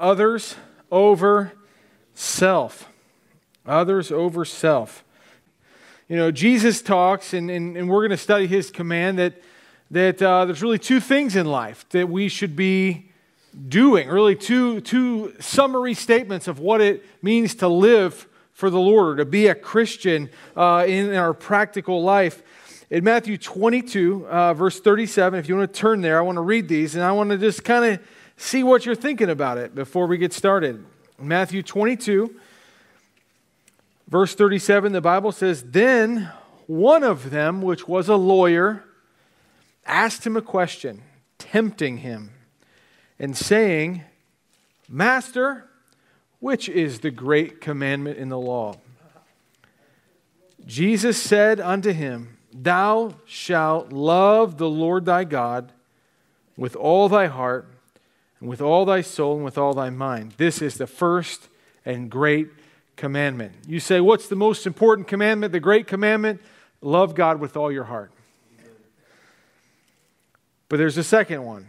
others over self. Others over self. You know, Jesus talks, and we're going to study his command that there's really two things in life that we should be doing, really two summary statements of what it means to live for the Lord, to be a Christian in our practical life. In Matthew 22, verse 37, if you want to turn there, I want to read these, and I want to just kind of see what you're thinking about it before we get started. Matthew 22, verse 37, the Bible says, "Then one of them, which was a lawyer, asked him a question, tempting him, and saying, 'Master, which is the great commandment in the law?' Jesus said unto him, 'Thou shalt love the Lord thy God with all thy heart, and with all thy soul, and with all thy mind. This is the first and great commandment.'" You say, what's the most important commandment, the great commandment? Love God with all your heart. But there's a second one,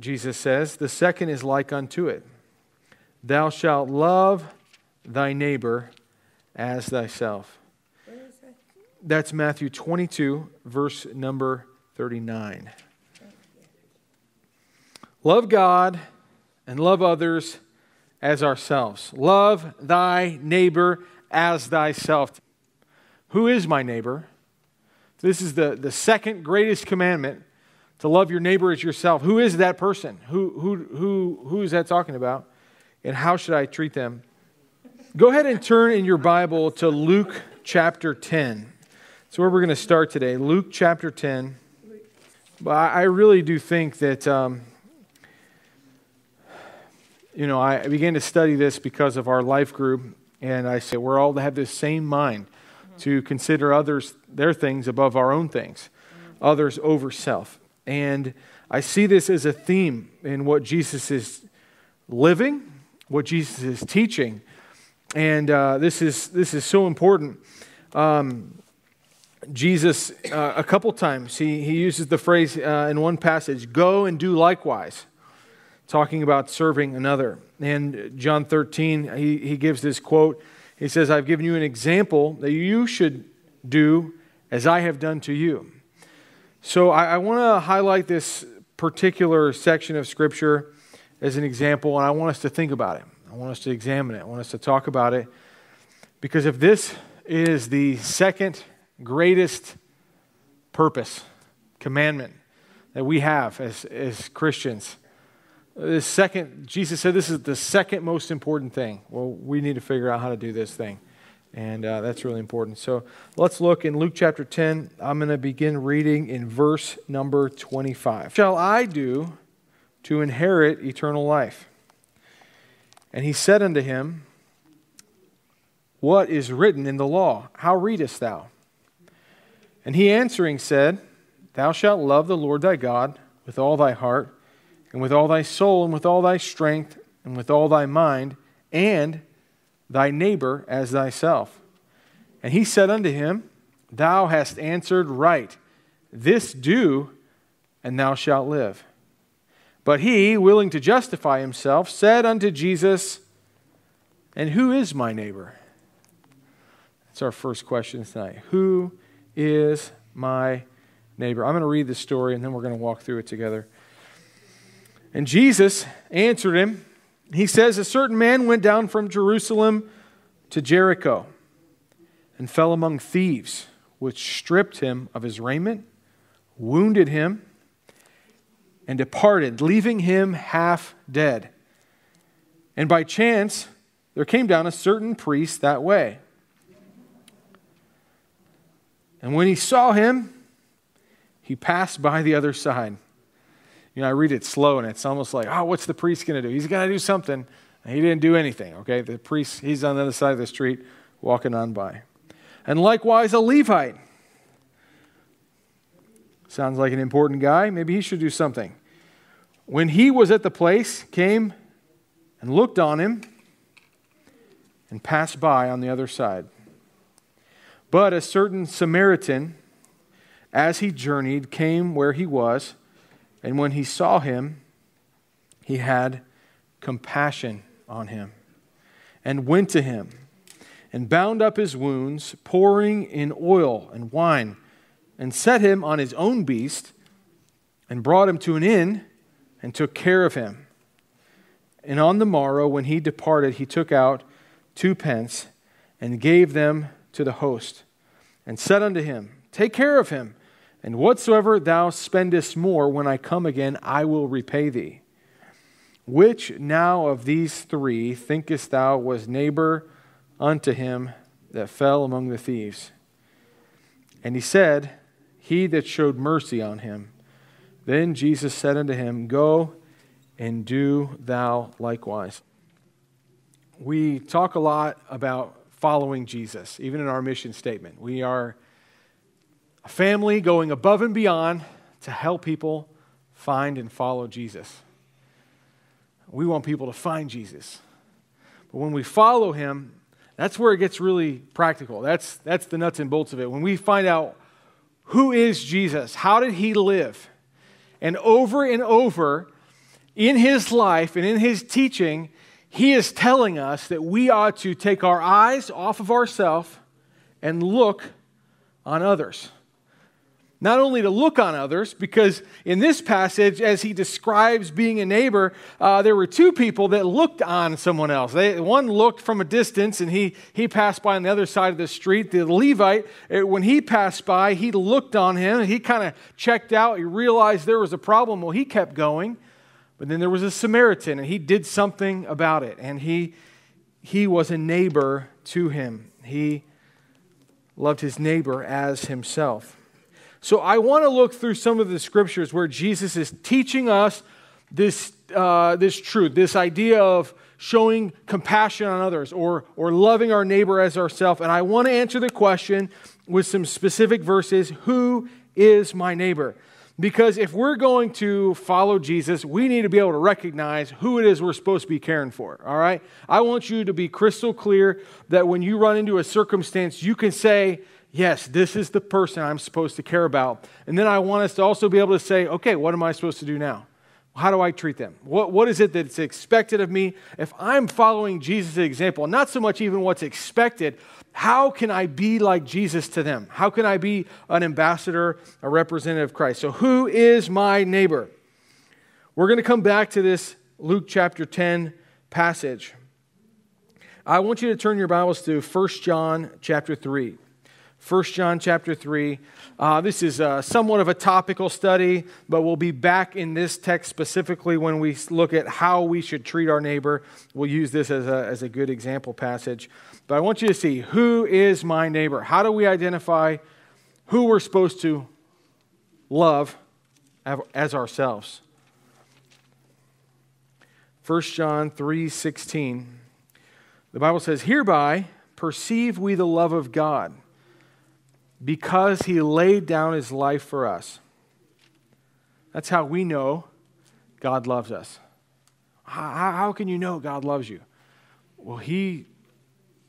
Jesus says. "The second is like unto it. Thou shalt love thy neighbor as thyself." That's Matthew 22, verse number 39. Love God and love others as ourselves. Love thy neighbor as thyself. Who is my neighbor? This is the second greatest commandment. To love your neighbor as yourself. Who is that person? Who is that talking about? And how should I treat them? Go ahead and turn in your Bible to Luke chapter 10. That's where we're going to start today. Luke chapter 10. But I really do think that, I began to study this because of our life group. And I say we're all to have this same mind to consider others, their things above our own things. Others over self. And I see this as a theme in what Jesus is living, what Jesus is teaching, and this is so important. Jesus, a couple times, he uses the phrase in one passage, "Go and do likewise," talking about serving another. And John 13, he gives this quote. He says, "I've given you an example that you should do as I have done to you." So I want to highlight this particular section of Scripture as an example, and I want us to think about it. I want us to examine it. I want us to talk about it. Because if this is the second greatest purpose, commandment that we have as Christians, Jesus said this is the second most important thing. Well, we need to figure out how to do this thing. And that's really important. So let's look in Luke chapter 10. I'm going to begin reading in verse number 25. "Shall I do to inherit eternal life?" And he said unto him, "What is written in the law? How readest thou?" And he answering said, "Thou shalt love the Lord thy God with all thy heart, and with all thy soul, and with all thy strength, and with all thy mind, and thy neighbor as thyself." And he said unto him, "Thou hast answered right. This do, and thou shalt live." But he, willing to justify himself, said unto Jesus, "And who is my neighbor?" That's our first question tonight. Who is my neighbor? I'm going to read the story, and then we're going to walk through it together. "And Jesus answered him," he says, "A certain man went down from Jerusalem to Jericho and fell among thieves, which stripped him of his raiment, wounded him, and departed, leaving him half dead. And by chance there came down a certain priest that way. And when he saw him, he passed by the other side." You know, I read it slow, and it's almost like, oh, what's the priest going to do? He's going to do something. And he didn't do anything, okay? The priest, he's on the other side of the street, walking on by. "And likewise a Levite." Sounds like an important guy. Maybe he should do something. "When he was at the place, came and looked on him, and passed by on the other side. But a certain Samaritan, as he journeyed, came where he was, and when he saw him, he had compassion on him and went to him and bound up his wounds, pouring in oil and wine, and set him on his own beast and brought him to an inn and took care of him. And on the morrow, when he departed, he took out 2 pence and gave them to the host and said unto him, Take care of him, and whatsoever thou spendest more, when I come again, I will repay thee. Which now of these 3 thinkest thou was neighbor unto him that fell among the thieves? And he said, He that showed mercy on him. Then Jesus said unto him, Go and do thou likewise. We talk a lot about following Jesus, even in our mission statement. We are a family going above and beyond to help people find and follow Jesus. We want people to find Jesus. But when we follow him, that's where it gets really practical. That's the nuts and bolts of it. When we find out who is Jesus, how did he live? And over in his life and in his teaching, he is telling us that we ought to take our eyes off of ourselves and look on others. Not only to look on others, because in this passage, as he describes being a neighbor, there were 2 people that looked on someone else. One looked from a distance, and he passed by on the other side of the street. The Levite, when he passed by, he looked on him, and he kind of checked out. He realized there was a problem. Well, he kept going, but then there was a Samaritan, and he did something about it, and he was a neighbor to him. He loved his neighbor as himself. So I want to look through some of the scriptures where Jesus is teaching us this truth, this idea of showing compassion on others or loving our neighbor as ourselves. And I want to answer the question with some specific verses, who is my neighbor? Because if we're going to follow Jesus, we need to be able to recognize who it is we're supposed to be caring for, all right? I want you to be crystal clear that when you run into a circumstance, you can say, yes, this is the person I'm supposed to care about. And then I want us to also be able to say, okay, what am I supposed to do now? How do I treat them? What is it that's expected of me? If I'm following Jesus' example, not so much even what's expected, how can I be like Jesus to them? How can I be an ambassador, a representative of Christ? So who is my neighbor? We're going to come back to this Luke chapter 10 passage. I want you to turn your Bibles to 1 John chapter 3. 1 John chapter 3. This is somewhat of a topical study, but we'll be back in this text specifically when we look at how we should treat our neighbor. We'll use this as a good example passage. But I want you to see, who is my neighbor? How do we identify who we're supposed to love as ourselves? 1 John 3:16. The Bible says, Hereby perceive we the love of God, because he laid down his life for us. That's how we know God loves us. How can you know God loves you? Well, he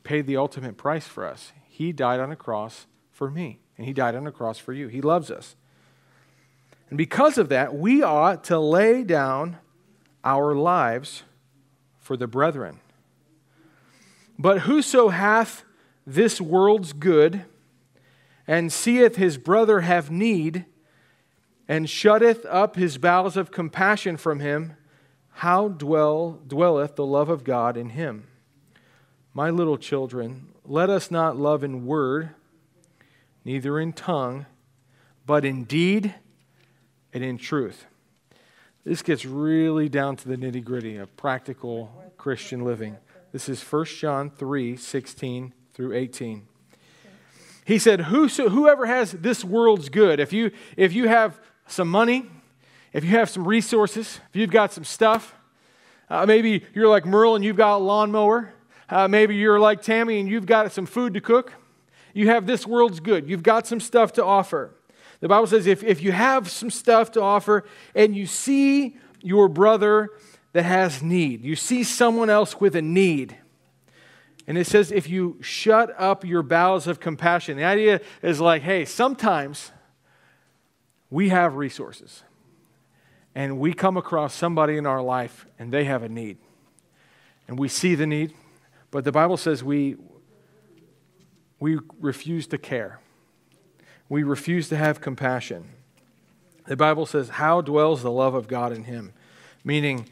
paid the ultimate price for us. He died on a cross for me, and he died on a cross for you. He loves us. And because of that, we ought to lay down our lives for the brethren. But whoso hath this world's good, and seeth his brother have need, and shutteth up his bowels of compassion from him, how dwelleth the love of God in him? My little children, let us not love in word, neither in tongue, but in deed and in truth. This gets really down to the nitty-gritty of practical Christian living. This is 1 John 3:16 through 18. He said, whoever has this world's good, if you have some money, if you have some resources, if you've got some stuff, maybe you're like Merle and you've got a lawnmower, maybe you're like Tammy and you've got some food to cook, you have this world's good, you've got some stuff to offer. The Bible says if you have some stuff to offer and you see your brother that has need, you see someone else with a need, and it says, if you shut up your bowels of compassion. The idea is like, hey, sometimes we have resources and we come across somebody in our life and they have a need. and we see the need, but the Bible says we refuse to care. We refuse to have compassion. The Bible says, how dwells the love of God in him? Meaning,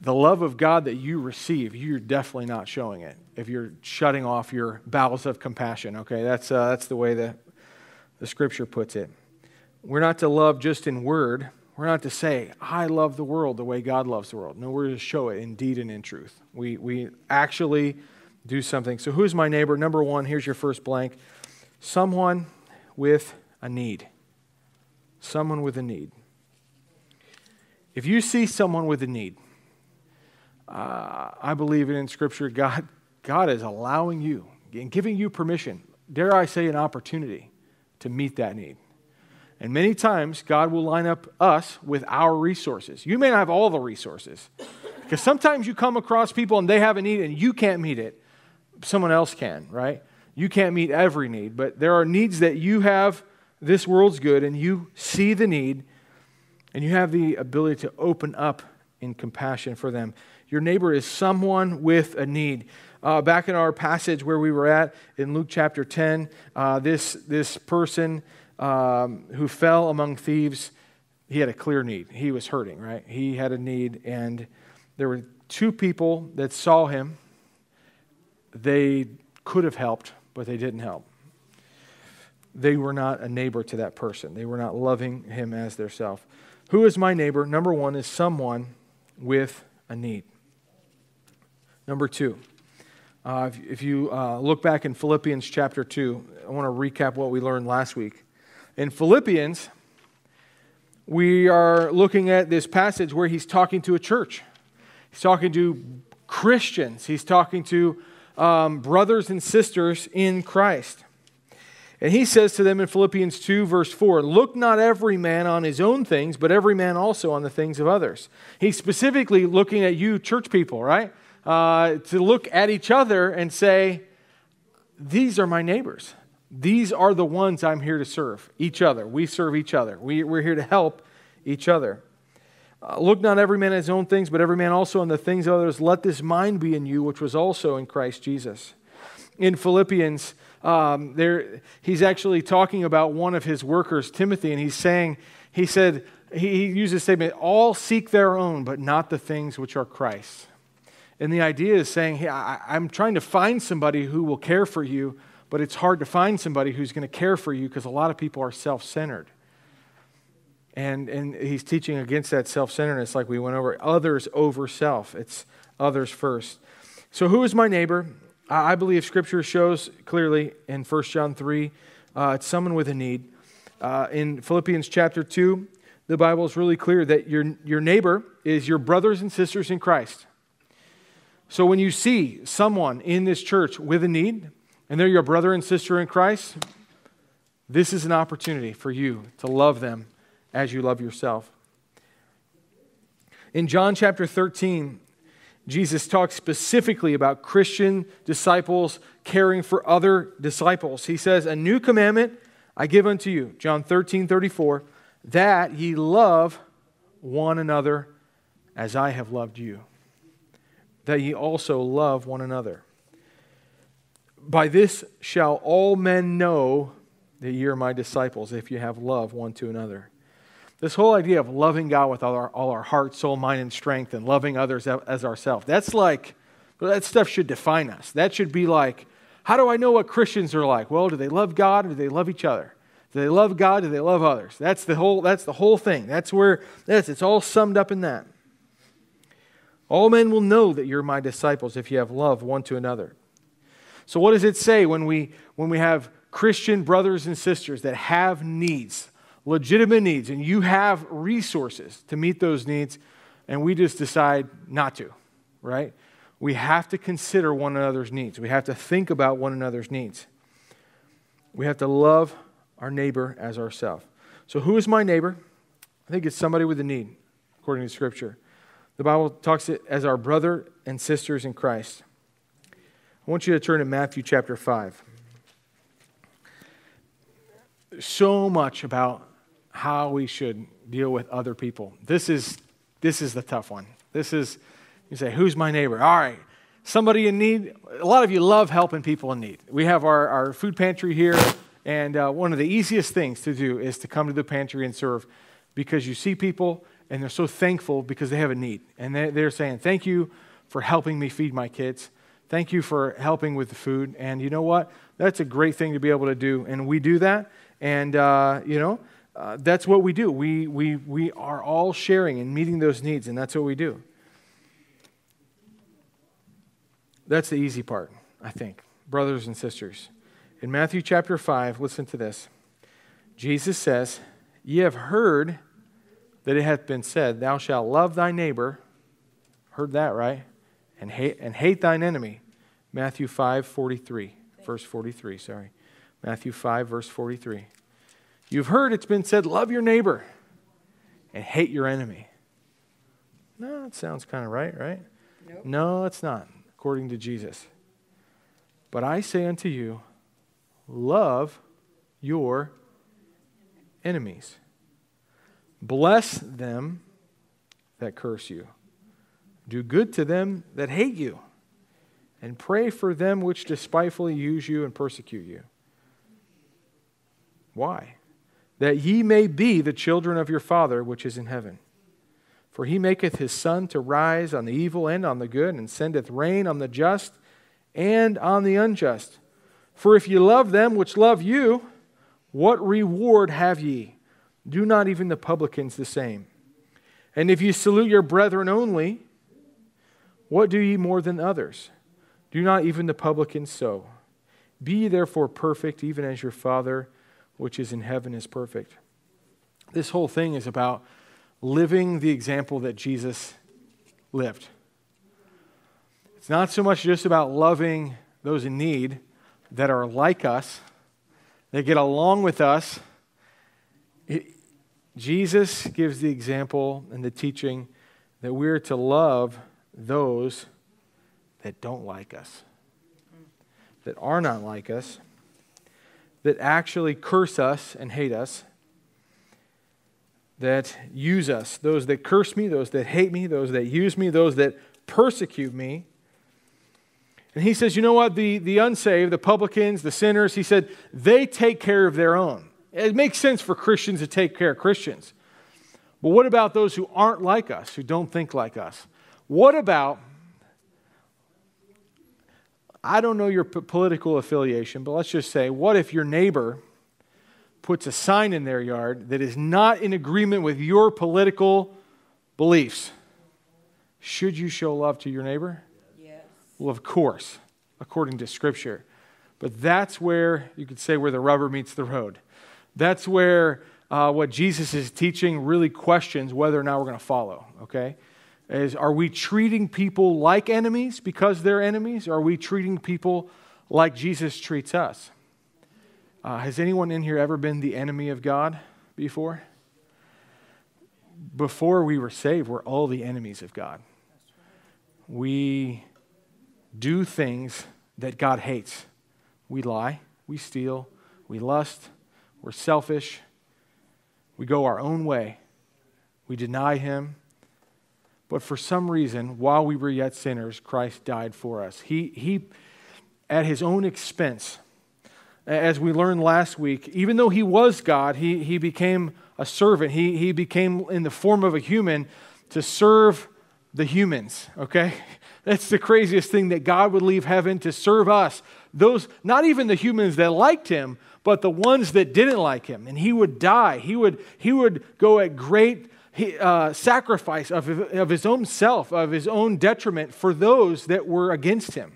the love of God that you receive, you're definitely not showing it if you're shutting off your bowels of compassion. Okay, that's the way that the Scripture puts it. We're not to love just in word. We're not to say, I love the world the way God loves the world. No, we're to show it in deed and in truth. We actually do something. So who's my neighbor? Number one, here's your first blank. Someone with a need. Someone with a need. If you see someone with a need, I believe in Scripture, God is allowing you and giving you permission, dare I say an opportunity, to meet that need. And many times, God will line up us with our resources. You may not have all the resources, because sometimes you come across people and they have a need and you can't meet it. Someone else can, right? You can't meet every need, but there are needs that you have. This world's good, and you see the need, and you have the ability to open up in compassion for them. Your neighbor is someone with a need. Back in our passage where we were at in Luke chapter 10, this person who fell among thieves, he had a clear need. He was hurting, right? He had a need, and there were two people that saw him. They could have helped, but they didn't help. They were not a neighbor to that person. They were not loving him as their self. Who is my neighbor? Number one is someone with a need. Number two, if you look back in Philippians chapter 2, I want to recap what we learned last week. In Philippians, we are looking at this passage where he's talking to a church. He's talking to Christians. He's talking to brothers and sisters in Christ. And he says to them in Philippians 2, verse 4, look not every man on his own things, but every man also on the things of others. He's specifically looking at you, church people, right? To look at each other and say, these are my neighbors. These are the ones I'm here to serve, each other. We serve each other. We're here to help each other. Look not every man on his own things, but every man also on the things of others. Let this mind be in you, which was also in Christ Jesus. In Philippians, he's actually talking about one of his workers, Timothy, and he used a statement, all seek their own, but not the things which are Christ's. And the idea is saying, hey, I'm trying to find somebody who will care for you, but it's hard to find somebody who's going to care for you because a lot of people are self-centered. And he's teaching against that self-centeredness like we went over. Others over self. It's others first. So who is my neighbor? I believe Scripture shows clearly in 1 John 3, it's someone with a need. In Philippians chapter 2, the Bible is really clear that your neighbor is your brothers and sisters in Christ. So when you see someone in this church with a need, and they're your brother and sister in Christ, this is an opportunity for you to love them as you love yourself. In John chapter 13, Jesus talks specifically about Christian disciples caring for other disciples. He says, a new commandment I give unto you, John 13:34, that ye love one another as I have loved you, that ye also love one another. By this shall all men know that ye are my disciples, if ye have love one to another. This whole idea of loving God with all our heart, soul, mind, and strength, and loving others as ourselves, that stuff should define us. That should be like, how do I know what Christians are like? Well, do they love God or do they love each other? Do they love God? Do they love others? That's the whole thing. It's all summed up in that. All men will know that you're my disciples if you have love one to another. So what does it say when we have Christian brothers and sisters that have needs? Legitimate needs, and you have resources to meet those needs, and we just decide not to, right? We have to consider one another's needs. We have to think about one another's needs. We have to love our neighbor as ourselves. So who is my neighbor? I think it's somebody with a need, according to Scripture. The Bible talks it as our brother and sisters in Christ. I want you to turn to Matthew chapter 5. So much about how we should deal with other people. This is the tough one. This is You say, who's my neighbor? All right. Somebody in need. A lot of you love helping people in need. We have our food pantry here, and one of the easiest things to do is to come to the pantry and serve, because you see people and they're so thankful because they have a need. And they're saying, thank you for helping me feed my kids. Thank you for helping with the food. And you know what? That's a great thing to be able to do. And we do that. And, that's what we do. We are all sharing and meeting those needs, and that's what we do. That's the easy part, I think, brothers and sisters. In Matthew chapter 5, listen to this. Jesus says, ye have heard that it hath been said, thou shalt love thy neighbor. Heard that, right? And hate thine enemy. Matthew 5, 43. Verse 43, sorry. Matthew 5, verse 43. You've heard it's been said, love your neighbor and hate your enemy. No, it sounds kind of right, right? Nope. No, it's not, according to Jesus. But I say unto you, love your enemies. Bless them that curse you. Do good to them that hate you. And pray for them which despitefully use you and persecute you. Why? That ye may be the children of your Father which is in heaven. For he maketh his sun to rise on the evil and on the good, and sendeth rain on the just and on the unjust. For if ye love them which love you, what reward have ye? Do not even the publicans the same? And if ye salute your brethren only, what do ye more than others? Do not even the publicans so? Be ye therefore perfect, even as your Father which is in heaven is perfect. This whole thing is about living the example that Jesus lived. It's not so much just about loving those in need that are like us, that get along with us. Jesus gives the example and the teaching that we're to love those that don't like us, that are not like us, that actually curse us and hate us, that use us, those that curse me, those that hate me, those that use me, those that persecute me. And he says, you know what, the unsaved, the publicans, the sinners, he said, they take care of their own. It makes sense for Christians to take care of Christians. But what about those who aren't like us, who don't think like us? What about, I don't know your political affiliation, but let's just say, what if your neighbor puts a sign in their yard that is not in agreement with your political beliefs? Should you show love to your neighbor? Yes. Well, of course, according to Scripture. But that's where, you could say, where the rubber meets the road. That's where what Jesus is teaching really questions whether or not we're going to follow, okay? Is, are we treating people like enemies because they're enemies? Or are we treating people like Jesus treats us? Has anyone in here ever been the enemy of God before? Before we were saved, we're all the enemies of God. We do things that God hates. We lie, we steal, we lust, we're selfish, we go our own way, we deny Him. But for some reason, while we were yet sinners, Christ died for us. He at His own expense. As we learned last week, even though He was God, He became a servant. He became in the form of a human to serve the humans, okay? That's the craziest thing, that God would leave heaven to serve us. Those, not even the humans that liked Him, but the ones that didn't like Him. And He would die. He would go at great sacrifice of His own self, of His own detriment for those that were against Him.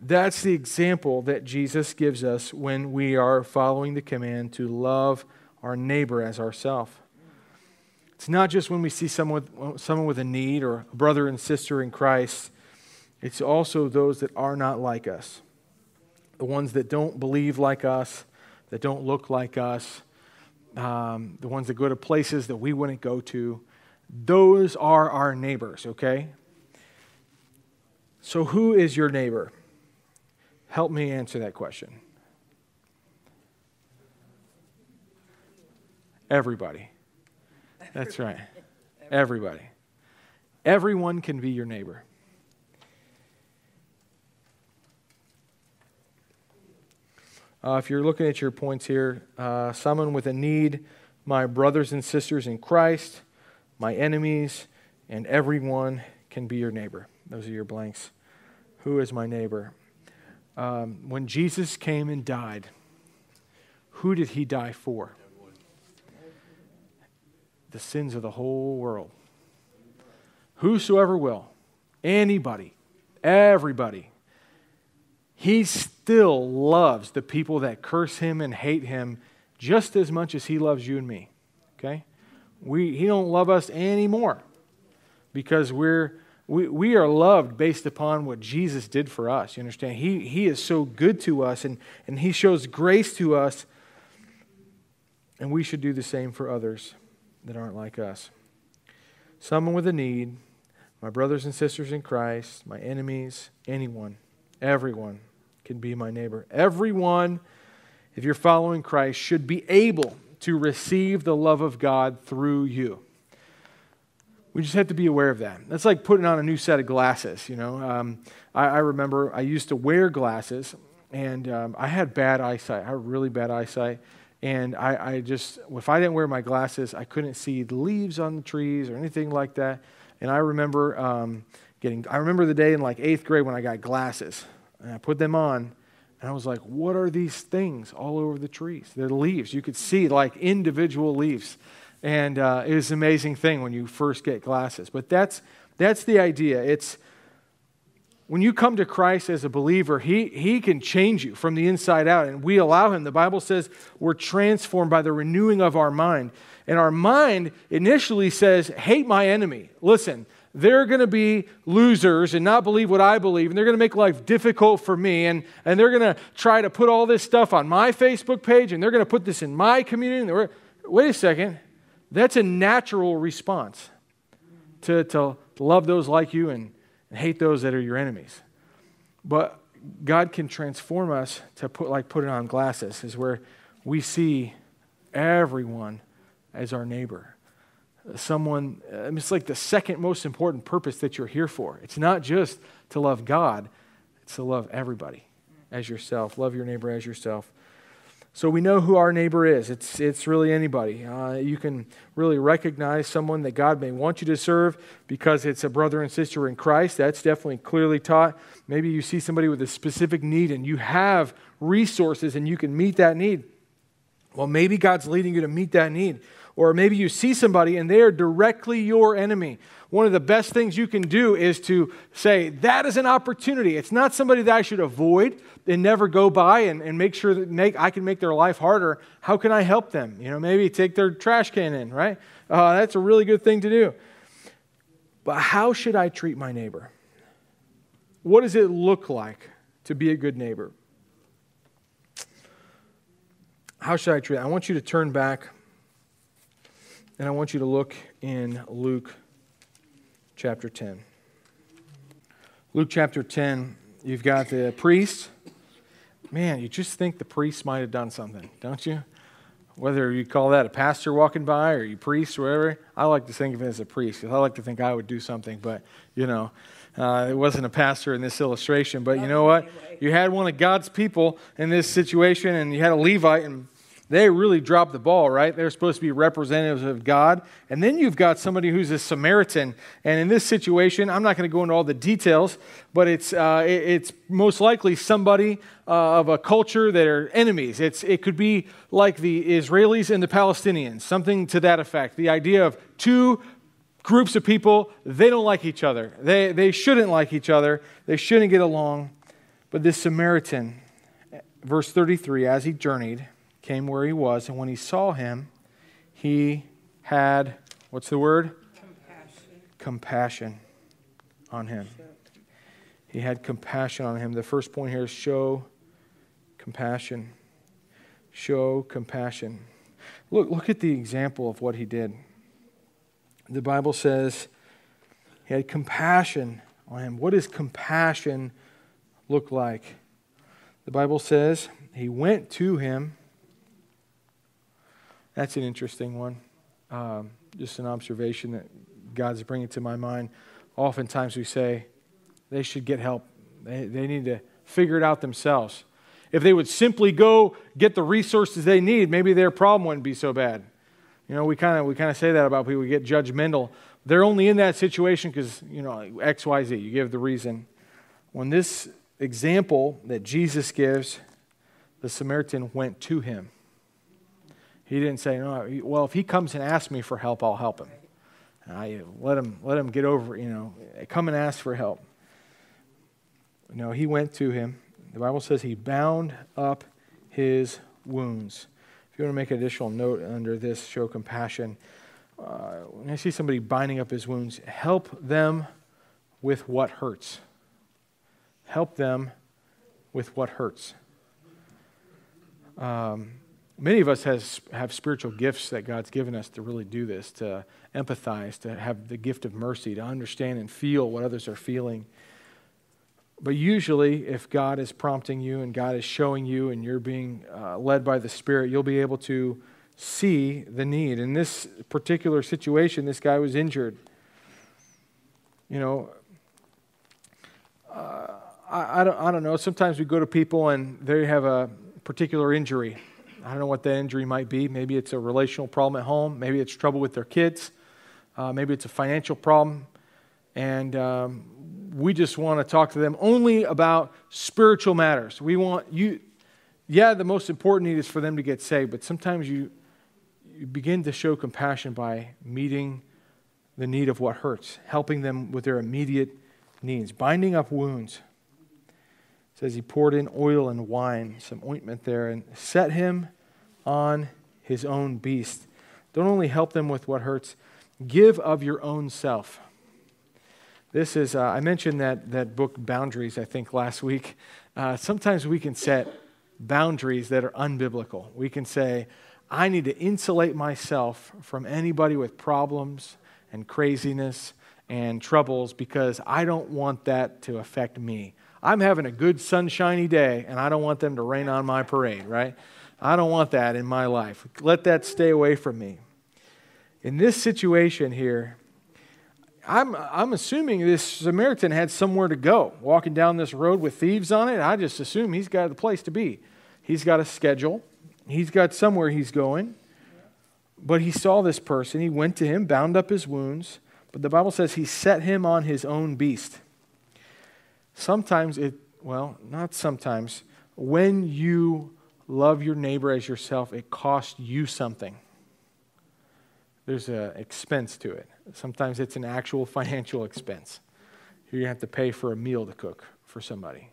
That's the example that Jesus gives us when we are following the command to love our neighbor as ourselves. It's not just when we see someone with a need or a brother and sister in Christ. It's also those that are not like us, the ones that don't believe like us, that don't look like us, the ones that go to places that we wouldn't go to. Those are our neighbors, okay? So who is your neighbor? Help me answer that question. Everybody. That's right. Everybody. Everyone can be your neighbor. If you're looking at your points here, someone with a need, my brothers and sisters in Christ, my enemies, and everyone can be your neighbor. Those are your blanks. Who is my neighbor? When Jesus came and died, who did he die for? The sins of the whole world. Whosoever will, anybody, everybody. He still loves the people that curse him and hate him just as much as he loves you and me, okay? He don't love us anymore because we are loved based upon what Jesus did for us, you understand? He is so good to us, and he shows grace to us, and we should do the same for others that aren't like us. Someone with a need, my brothers and sisters in Christ, my enemies, anyone. Everyone can be my neighbor. Everyone, if you're following Christ, should be able to receive the love of God through you. We just have to be aware of that. That's like putting on a new set of glasses, you know. I remember I used to wear glasses, and I had bad eyesight. I had really bad eyesight. And I just, if I didn't wear my glasses, I couldn't see the leaves on the trees or anything like that. And I remember... I remember the day in like 8th grade when I got glasses, and I put them on, and I was like, what are these things all over the trees? They're leaves. You could see like individual leaves, and it was an amazing thing when you first get glasses. But that's the idea. It's when you come to Christ as a believer, he can change you from the inside out, and we allow him. The Bible says we're transformed by the renewing of our mind, and our mind initially says, hate my enemy. Listen, they're going to be losers and not believe what I believe, and they're going to make life difficult for me, and they're going to try to put all this stuff on my Facebook page, and they're going to put this in my community. And wait a second. That's a natural response to love those like you and hate those that are your enemies. But God can transform us to putting on glasses is where we see everyone as our neighbor. Someone, it's like the second most important purpose that you're here for. It's not just to love God, it's to love everybody as yourself. Love your neighbor as yourself. So we know who our neighbor is. It's really anybody. You can really recognize someone that God may want you to serve because it's a brother and sister in Christ. That's definitely clearly taught. Maybe you see somebody with a specific need and you have resources and you can meet that need. Well, maybe God's leading you to meet that need. Or maybe you see somebody and they are directly your enemy. One of the best things you can do is to say, that is an opportunity. It's not somebody that I should avoid and never go by and make sure that I can make their life harder. How can I help them? You know, maybe take their trash can in, right? That's a really good thing to do. But how should I treat my neighbor? What does it look like to be a good neighbor? How should I treat it? I want you to turn back. And I want you to look in Luke chapter 10. Luke chapter 10, you've got the priest. Man, you just think the priest might have done something, don't you? Whether you call that a pastor walking by or you priest or whatever, I like to think of it as a priest because I like to think I would do something, but, you know, it wasn't a pastor in this illustration. But you know what? You had one of God's people in this situation, and you had a Levite, and they really dropped the ball, right? They're supposed to be representatives of God. And then you've got somebody who's a Samaritan. And in this situation, I'm not going to go into all the details, but it's most likely somebody of a culture that are enemies. It could be like the Israelis and the Palestinians, something to that effect. The idea of two groups of people, they don't like each other. They shouldn't like each other. They shouldn't get along. But this Samaritan, verse 33, as he journeyed, came where he was, and when he saw him, he had, what's the word? Compassion on him. He had compassion on him. The first point here is show compassion. Show compassion. Look at the example of what he did. The Bible says he had compassion on him. What does compassion look like? The Bible says he went to him. That's an interesting one. Just an observation that God's bringing to my mind. oftentimes we say, they should get help. They need to figure it out themselves. If they would simply go get the resources they need, maybe their problem wouldn't be so bad. You know, we kind of say that about people. We get judgmental. They're only in that situation because, you know, X, Y, Z. You give the reason. When this example that Jesus gives, the Samaritan went to him. He didn't say, "No, well, if he comes and asks me for help, I'll help him. I let him get over, you know, come and ask for help." No, he went to him. The Bible says he bound up his wounds. If you want to make an additional note under this, show compassion. When I see somebody binding up his wounds, help them with what hurts. Help them with what hurts. Many of us have spiritual gifts that God's given us to really do this, to empathize, to have the gift of mercy, to understand and feel what others are feeling. But usually, if God is prompting you and God is showing you and you're being led by the Spirit, you'll be able to see the need. In this particular situation, this guy was injured. You know, I don't know. Sometimes we go to people and they have a particular injury. I don't know what that injury might be. Maybe it's a relational problem at home. Maybe it's trouble with their kids. Maybe it's a financial problem. And we just want to talk to them only about spiritual matters. We want you, the most important need is for them to get saved, but sometimes you begin to show compassion by meeting the need of what hurts, helping them with their immediate needs, binding up wounds. It says he poured in oil and wine, some ointment there, and set him on his own beast. Don't only help them with what hurts, give of your own self. This is, I mentioned that book, Boundaries, I think, last week. Sometimes we can set boundaries that are unbiblical. We can say, I need to insulate myself from anybody with problems and craziness and troubles because I don't want that to affect me. I'm having a good sunshiny day, and I don't want them to rain on my parade, right? I don't want that in my life. Let that stay away from me. In this situation here, I'm assuming this Samaritan had somewhere to go, walking down this road with thieves on it. I just assume he's got a place to be. He's got a schedule. He's got somewhere he's going. But he saw this person. He went to him, bound up his wounds. But the Bible says he set him on his own beast. Sometimes when you love your neighbor as yourself, it costs you something. There's an expense to it. Sometimes it's an actual financial expense. You're going to have to pay for a meal to cook for somebody.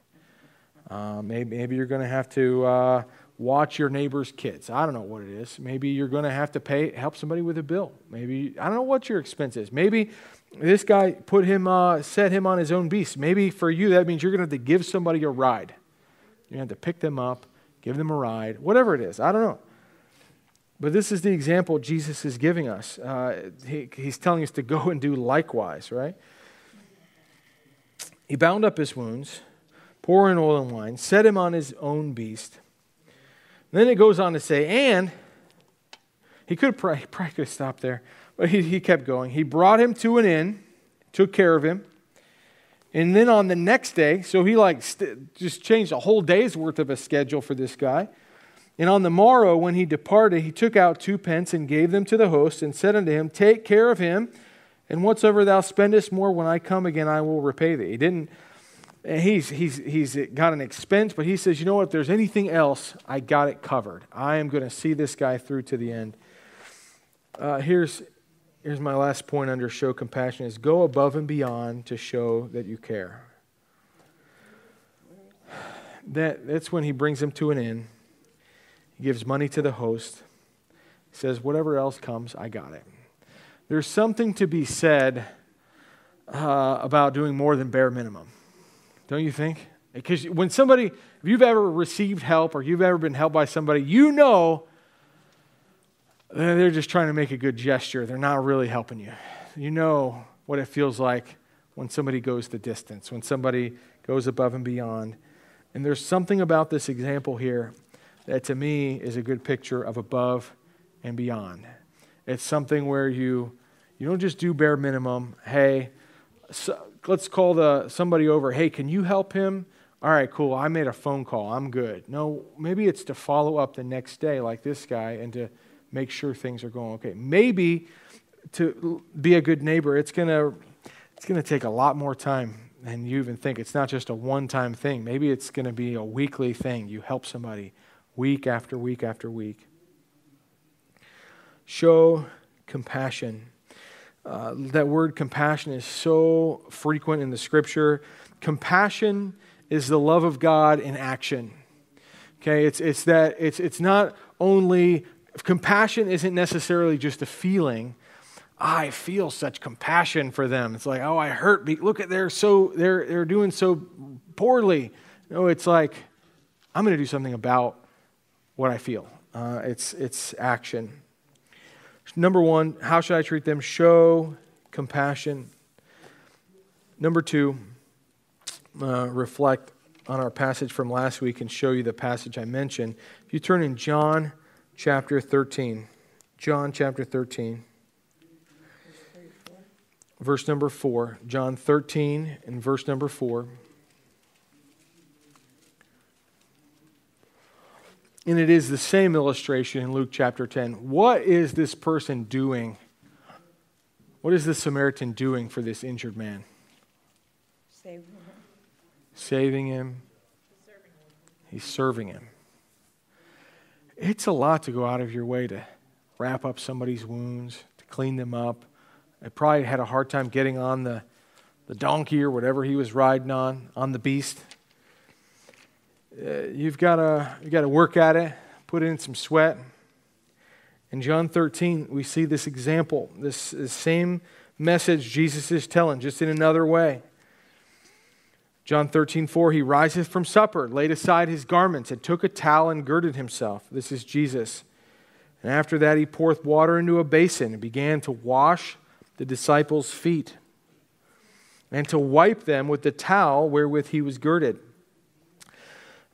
Maybe you're going to have to watch your neighbor's kids. I don't know what it is. Maybe you're going to have to help somebody with a bill. Maybe, I don't know what your expense is. Maybe this guy set him on his own beast. Maybe for you, that means you're going to have to give somebody a ride. You're going to have to pick them up, give them a ride, whatever it is. I don't know. But this is the example Jesus is giving us. He's telling us to go and do likewise, right? He bound up his wounds, poured in oil and wine, set him on his own beast. And then it goes on to say, and he probably could have stopped there, but he kept going. He brought him to an inn, took care of him. And then on the next day, so he just changed a whole day's worth of a schedule for this guy. And on the morrow, when he departed, he took out 2 pence and gave them to the host and said unto him, take care of him, and whatsoever thou spendest more, when I come again, I will repay thee. He's got an expense, but he says, you know what, if there's anything else, I got it covered. I am going to see this guy through to the end. Here's my last point under show compassion is go above and beyond to show that you care. That's when he brings him to an inn. Gives money to the host. He says, whatever else comes, I got it. There's something to be said about doing more than bare minimum. Don't you think? Because when somebody, if you've ever received help or you've ever been helped by somebody, you know they're just trying to make a good gesture. They're not really helping you. You know what it feels like when somebody goes the distance, when somebody goes above and beyond. And there's something about this example here that to me is a good picture of above and beyond. It's something where you don't just do bare minimum. Hey, let's call somebody over. Hey, can you help him? All right, cool. I made a phone call. I'm good. No, maybe it's to follow up the next day like this guy and to make sure things are going okay. Maybe to be a good neighbor, it's going to take a lot more time than you even think. It's not just a one-time thing. Maybe it's going to be a weekly thing. You help somebody week after week after week. Show compassion. That word compassion is so frequent in the Scripture. Compassion is the love of God in action. Okay, it's not only compassion isn't necessarily just a feeling. I feel such compassion for them. It's like, oh, I hurt. Look at they're doing so poorly. No, it's like I'm going to do something about what I feel. It's action. Number one, how should I treat them? Show compassion. Number two, reflect on our passage from last week and show you the passage I mentioned. If you turn in John chapter 13, John chapter 13, verse number 4, John 13 and verse number 4. And it is the same illustration in Luke chapter 10. What is this person doing? What is this Samaritan doing for this injured man? Saving him. He's serving him. It's a lot to go out of your way to wrap up somebody's wounds, to clean them up. They probably had a hard time getting on the donkey or whatever he was riding on the beast. You've got to work at it, put in some sweat. In John 13, we see this example, this same message Jesus is telling, just in another way. John 13:4, he riseth from supper, laid aside his garments, and took a towel and girded himself. This is Jesus. And after that, he poureth water into a basin and began to wash the disciples' feet and to wipe them with the towel wherewith he was girded.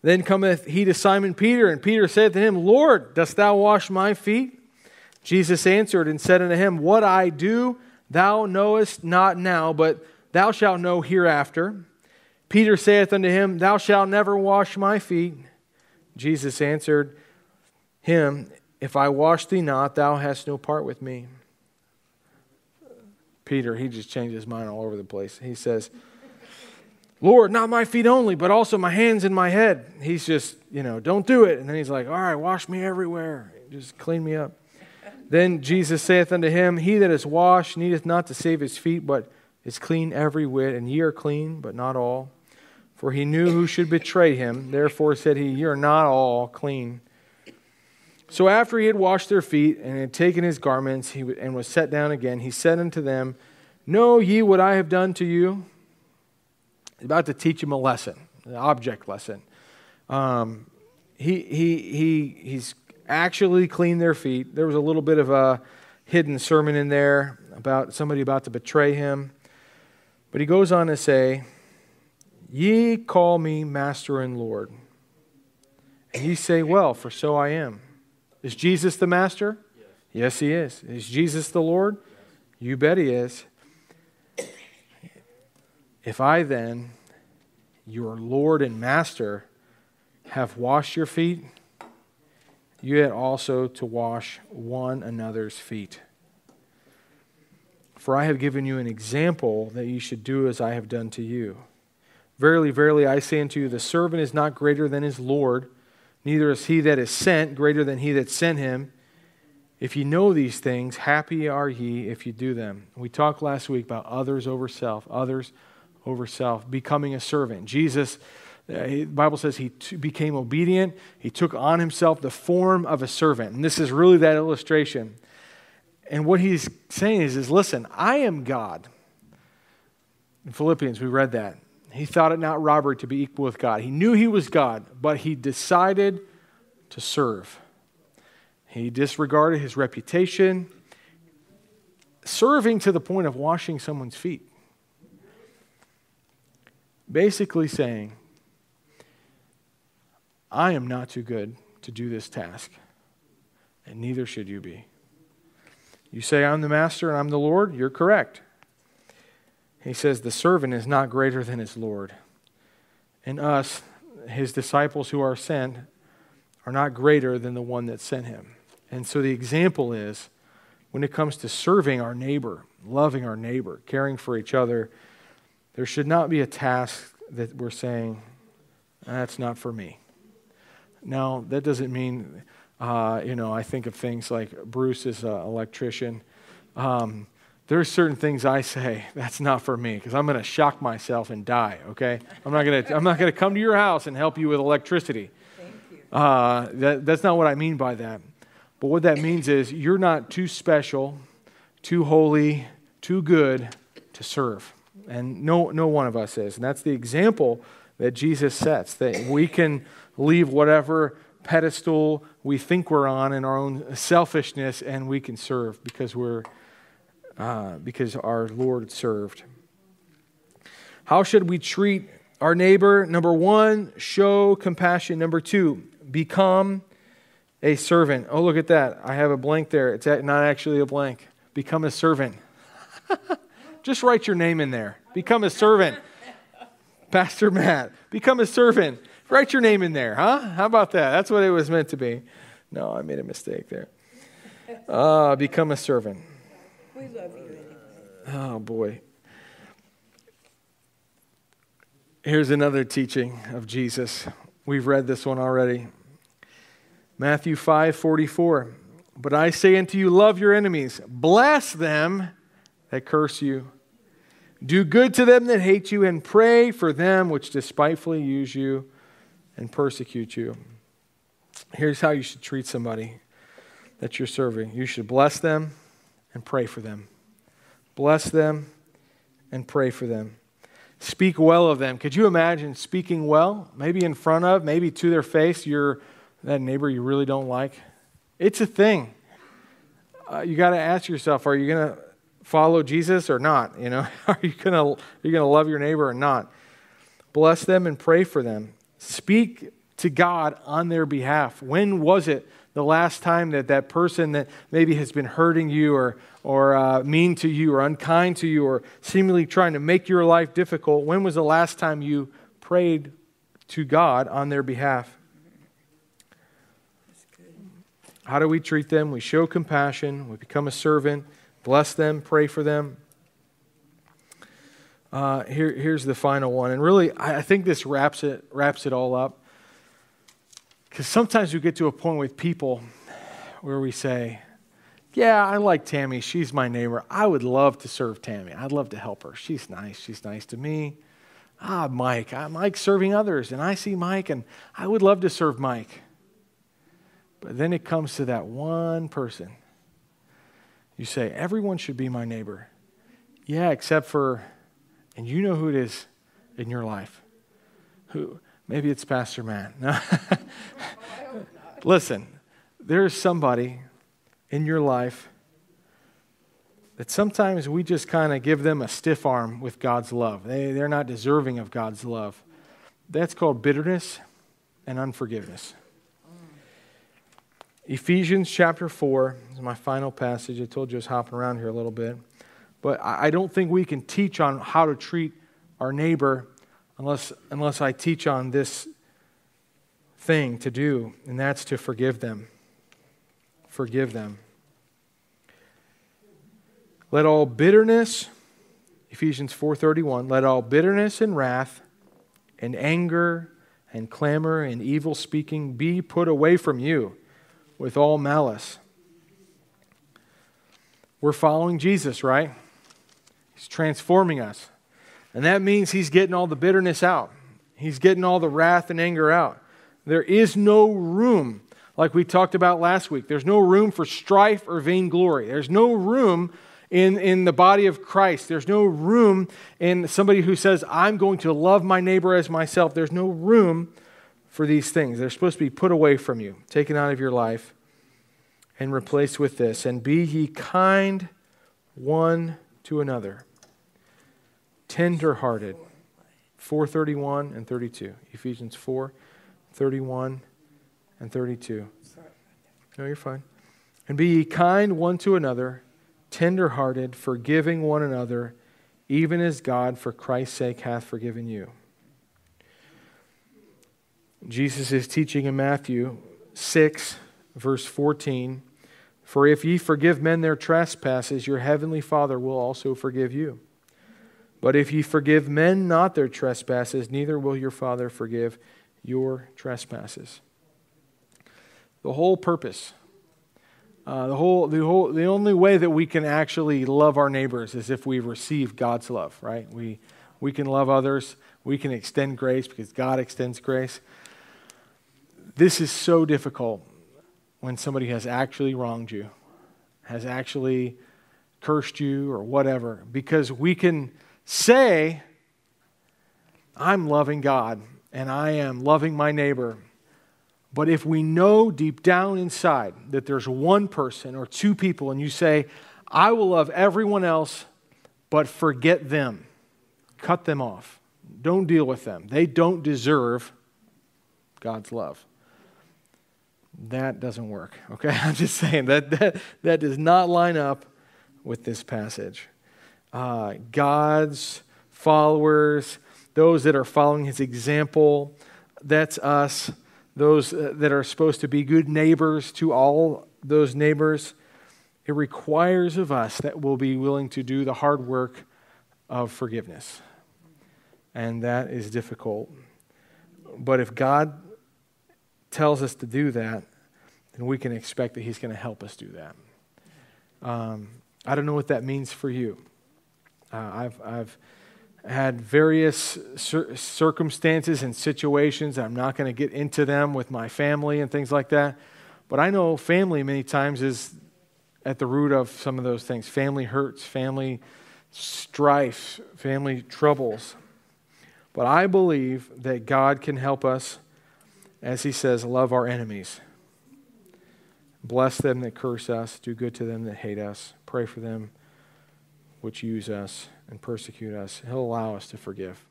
Then cometh he to Simon Peter, and Peter saith to him, Lord, dost thou wash my feet? Jesus answered and said unto him, What I do thou knowest not now, but thou shalt know hereafter. Peter saith unto him, Thou shalt never wash my feet. Jesus answered him, If I wash thee not, thou hast no part with me. Peter, he just changed his mind all over the place. He says, Lord, not my feet only, but also my hands and my head. He's just, don't do it. And then he's like, all right, wash me everywhere. Just clean me up. Then Jesus saith unto him, He that is washed needeth not to save his feet, but is clean every whit. And ye are clean, but not all. For he knew who should betray him. Therefore said he, Ye are not all clean. So after he had washed their feet, and had taken his garments, and was set down again, he said unto them, Know ye what I have done to you? He's about to teach him a lesson, an object lesson. He's actually cleaned their feet. There was a little bit of a hidden sermon in there about somebody about to betray him. But he goes on to say, Ye call me Master and Lord, and ye say, Well, for so I am. Is Jesus the Master? Yes, he is. Is Jesus the Lord? Yes. You bet he is. If I then, your Lord and Master, have washed your feet, you had also to wash one another's feet. For I have given you an example that you should do as I have done to you. Verily, verily, I say unto you, the servant is not greater than his Lord, neither is he that is sent greater than he that sent him. If you know these things, happy are ye if you do them. We talked last week about others over self, becoming a servant. Jesus, the Bible says he became obedient. He took on himself the form of a servant. And this is really that illustration. And what he's saying is listen, I am God. In Philippians, we read that. He thought it not robbery to be equal with God. He knew he was God, but he decided to serve. He disregarded his reputation, serving to the point of washing someone's feet. Basically saying, I am not too good to do this task, and neither should you be. You say, I'm the Master and I'm the Lord, you're correct. He says, the servant is not greater than his Lord. And us, his disciples who are sent, are not greater than the one that sent him. And so the example is, when it comes to serving our neighbor, loving our neighbor, caring for each other, there should not be a task that we're saying, that's not for me. Now, that doesn't mean, I think of things like Bruce is an electrician. There are certain things I say, that's not for me, because I'm going to shock myself and die, okay? I'm not going to come to your house and help you with electricity. Thank you. That's not what I mean by that. But what that means is you're not too special, too holy, too good to serve. And no one of us is. And that's the example that Jesus sets, that we can leave whatever pedestal we think we're on in our own selfishness, and we can serve because our Lord served. How should we treat our neighbor? Number one, show compassion. Number two, become a servant. Oh, look at that. I have a blank there. It's not actually a blank. Become a servant. Just write your name in there. Become a servant. Pastor Matt, become a servant. Write your name in there, huh? How about that? That's what it was meant to be. No, I made a mistake there. Become a servant. We love you anyway. Oh, boy. Here's another teaching of Jesus. We've read this one already. Matthew 5:44. But I say unto you, love your enemies. Bless them that curse you. Do good to them that hate you, and pray for them which despitefully use you and persecute you. Here's how you should treat somebody that you're serving. You should bless them and pray for them. Bless them and pray for them. Speak well of them. Could you imagine speaking well? Maybe in front of, maybe to their face, you're that neighbor you really don't like. It's a thing. You got to ask yourself, are you going to follow Jesus or not? Are you gonna love your neighbor or not? Bless them and pray for them. Speak to God on their behalf. When was it the last time that person that maybe has been hurting you or mean to you or unkind to you or seemingly trying to make your life difficult? When was the last time you prayed to God on their behalf? That's good. How do we treat them? We show compassion. We become a servant. Bless them, pray for them. Here's the final one. And really, I think this wraps it all up. Because sometimes we get to a point with people where we say, yeah, I like Tammy. She's my neighbor. I would love to serve Tammy. I'd love to help her. She's nice. She's nice to me. Mike. I like serving others. And I see Mike, and I would love to serve Mike. But then it comes to that one person. You say, everyone should be my neighbor. Yeah, except for, and you know who it is in your life. Who? Maybe it's Pastor Matt. No. Listen, there is somebody in your life that sometimes we just kind of give them a stiff arm with God's love. They're not deserving of God's love. That's called bitterness and unforgiveness. Ephesians chapter 4 is my final passage. I told you I was hopping around here a little bit. But I don't think we can teach on how to treat our neighbor unless I teach on this thing to do, and that's to forgive them. Forgive them. Let all bitterness, Ephesians 4:31, let all bitterness and wrath and anger and clamor and evil speaking be put away from you, with all malice. We're following Jesus, right? He's transforming us. And that means he's getting all the bitterness out. He's getting all the wrath and anger out. There is no room, like we talked about last week. There's no room for strife or vainglory. There's no room in the body of Christ. There's no room in somebody who says, I'm going to love my neighbor as myself. There's no room for these things. They're supposed to be put away from you, taken out of your life, and replaced with this. And be ye kind one to another, tender-hearted. 4:31 and 32. Ephesians 4:31 and 32. No, you're fine. And be ye kind one to another, tender-hearted, forgiving one another, even as God for Christ's sake hath forgiven you. Jesus is teaching in Matthew 6, verse 14, for if ye forgive men their trespasses, your heavenly Father will also forgive you. But if ye forgive men not their trespasses, neither will your Father forgive your trespasses. The whole purpose, the only way that we can actually love our neighbors is if we receive God's love, right? We can love others. We can extend grace because God extends grace. This is so difficult when somebody has actually wronged you, has actually cursed you or whatever, because we can say, I'm loving God and I am loving my neighbor. But if we know deep down inside that there's one person or two people and you say, I will love everyone else, but forget them, cut them off, don't deal with them, they don't deserve God's love. That doesn't work, okay? I'm just saying that does not line up with this passage. God's followers, those that are following his example, that's us. Those that are supposed to be good neighbors to all those neighbors, it requires of us that we'll be willing to do the hard work of forgiveness. And that is difficult. But if God tells us to do that, then we can expect that he's going to help us do that. I don't know what that means for you. I've had various circumstances and situations. I'm not going to get into them with my family and things like that. But I know family many times is at the root of some of those things. Family hurts, family strife, family troubles. But I believe that God can help us, as he says, love our enemies. Bless them that curse us, do good to them that hate us, pray for them which use us and persecute us. He'll allow us to forgive.